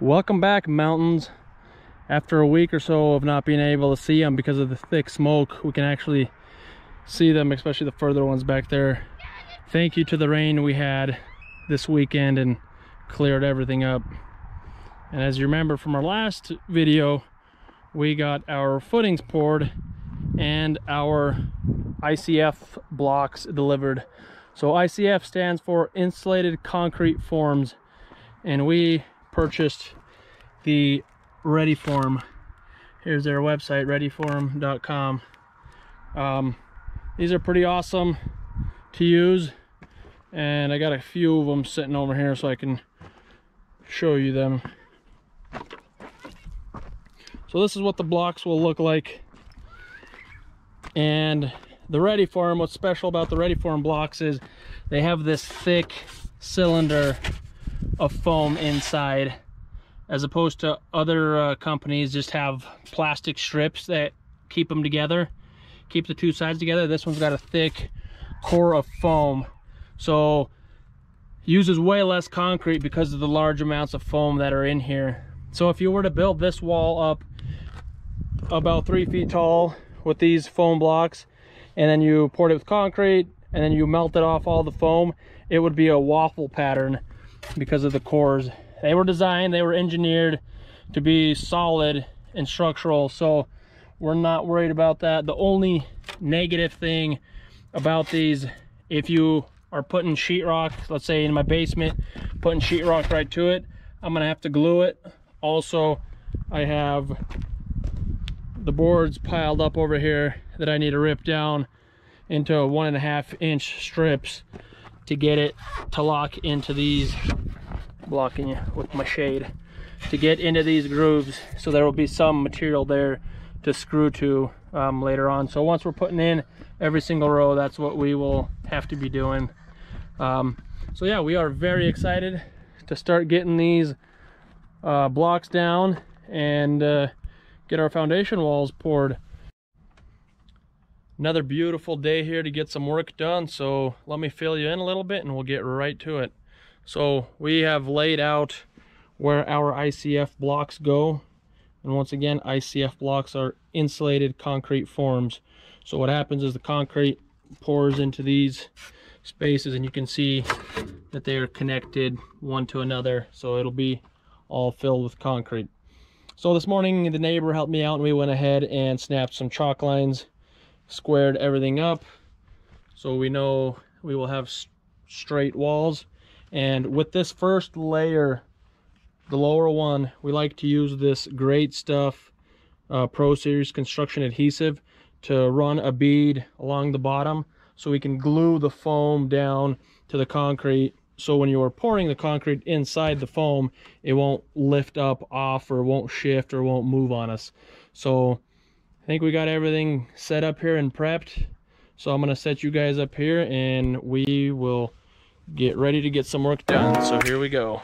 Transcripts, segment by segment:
Welcome back, mountains. After a week or so of not being able to see them because of the thick smoke, we can actually see them, especially the further ones back there. Thank you to the rain we had this weekend and cleared everything up. And as you remember from our last video, we got our footings poured and our ICF blocks delivered. So ICF stands for Insulated Concrete Forms, and we purchased the Reddiform. Here's their website, reddiform.com. These are pretty awesome to use, and I got a few of them sitting over here so I can show you them. So this is what the blocks will look like. And the Reddiform, what's special about the Reddiform blocks is they have this thick cylinder of foam inside, as opposed to other companies just have plastic strips that keep them together, keep the two sides together. This one's got a thick core of foam, so uses way less concrete because of the large amounts of foam that are in here. So if you were to build this wall up about 3 feet tall with these foam blocks, and then you poured it with concrete, and then you melted off all the foam, it would be a waffle pattern because of the cores. They were designed, they were engineered to be solid and structural, so we're not worried about that. The only negative thing about these, if you are putting sheetrock, let's say in my basement, putting sheetrock right to it, I'm gonna have to glue it. Also, I have the boards piled up over here that I need to rip down into 1.5-inch strips to get it to lock into these, blocking you with my shade, to get into these grooves, so there will be some material there to screw to later on. So once we're putting in every single row, that's what we will have to be doing. So yeah, we are very excited to start getting these blocks down and get our foundation walls poured. Another beautiful day here to get some work done, so let me fill you in a little bit and we'll get right to it. So we have laid out where our ICF blocks go, and once again, ICF blocks are insulated concrete forms. So what happens is the concrete pours into these spaces, and you can see that they are connected one to another, so it'll be all filled with concrete. So this morning the neighbor helped me out, and we went ahead and snapped some chalk lines, squared everything up, so we know we will have straight walls. And with this first layer, the lower one, we like to use this Great Stuff Pro Series construction adhesive to run a bead along the bottom, so we can glue the foam down to the concrete, so when you are pouring the concrete inside the foam, it won't lift up off or won't shift or won't move on us. So I think we got everything set up here and prepped, so I'm gonna set you guys up here and we will get ready to get some work done. So here we go.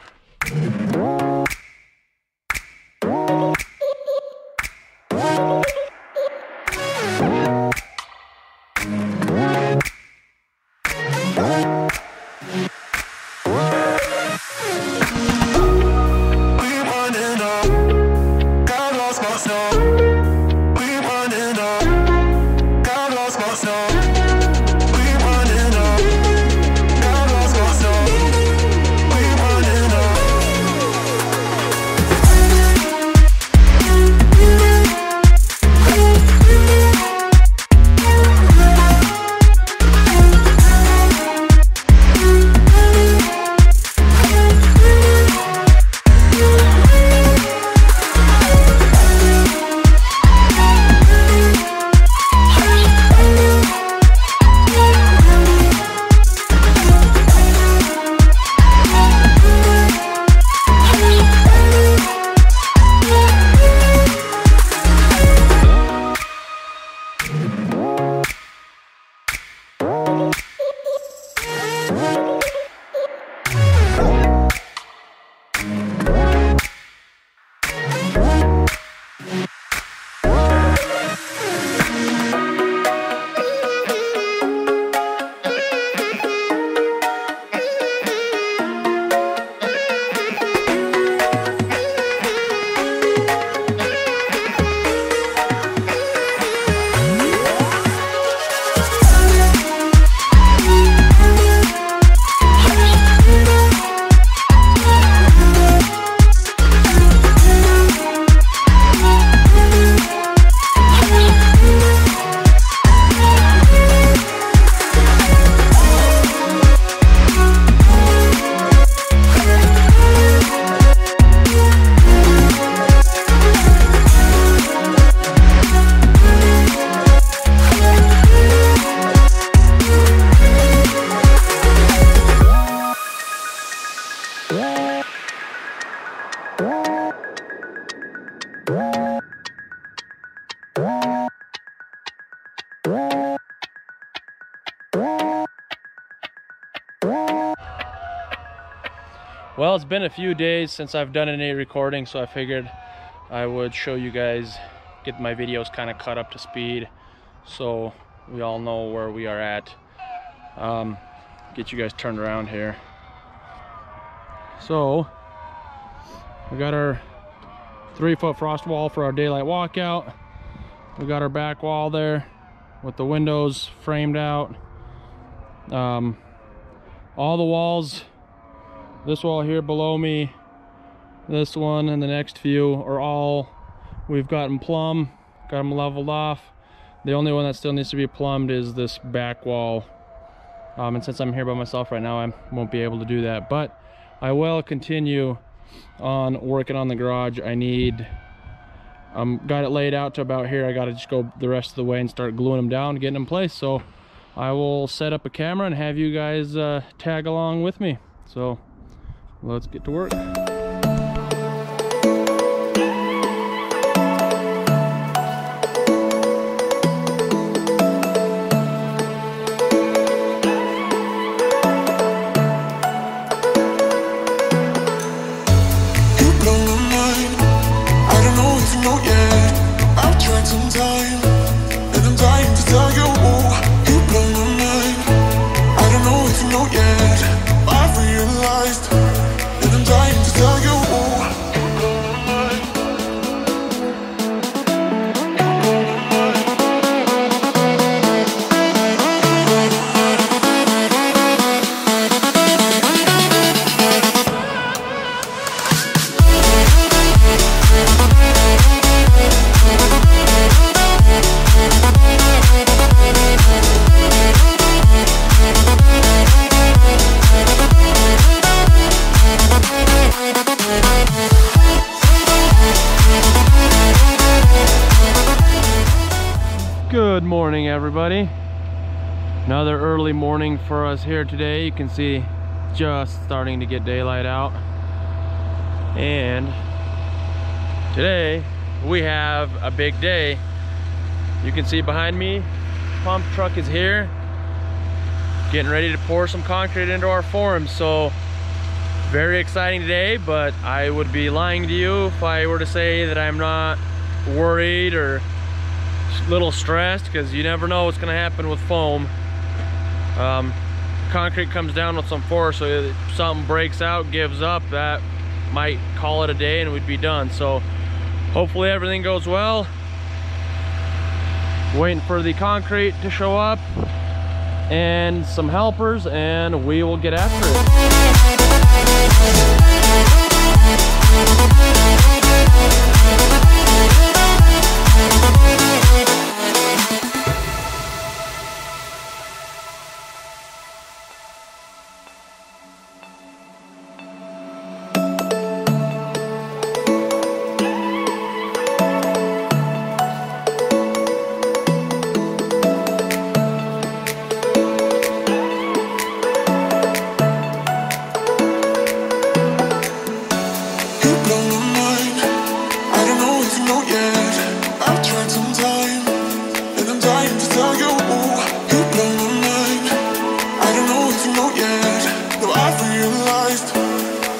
Well, it's been a few days since I've done any recording, so I figured I would show you guys, get my videos kind of caught up to speed so we all know where we are at. Get you guys turned around here. So we got our 3-foot frost wall for our daylight walkout. We got our back wall there with the windows framed out. All the walls, this wall here below me, this one and the next few, are all, we've gotten plumb, got them leveled off. The only one that still needs to be plumbed is this back wall. And since I'm here by myself right now, I won't be able to do that, but I will continue on working on the garage. I need, got it laid out to about here. I got to just go the rest of the way and start gluing them down, getting them in place. So I will set up a camera and have you guys tag along with me. So let's get to work. Good morning, everybody. Another early morning for us here today. You can see just starting to get daylight out, and today we have a big day. You can see behind me, pump truck is here getting ready to pour some concrete into our form. So very exciting today, but I would be lying to you if I were to say that I'm not worried or little stressed, because you never know what's going to happen with foam. Concrete comes down with some force, so if something breaks out, gives up, that might call it a day and we'd be done. So hopefully everything goes well. Waiting for the concrete to show up and some helpers, and we will get after it. I realized,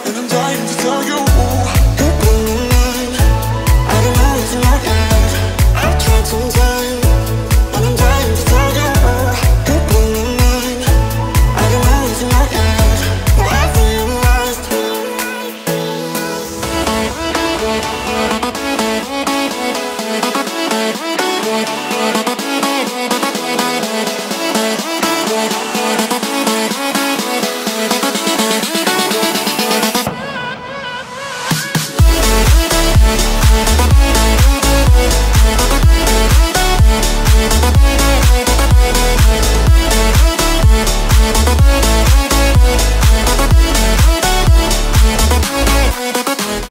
and I'm dying to tell you.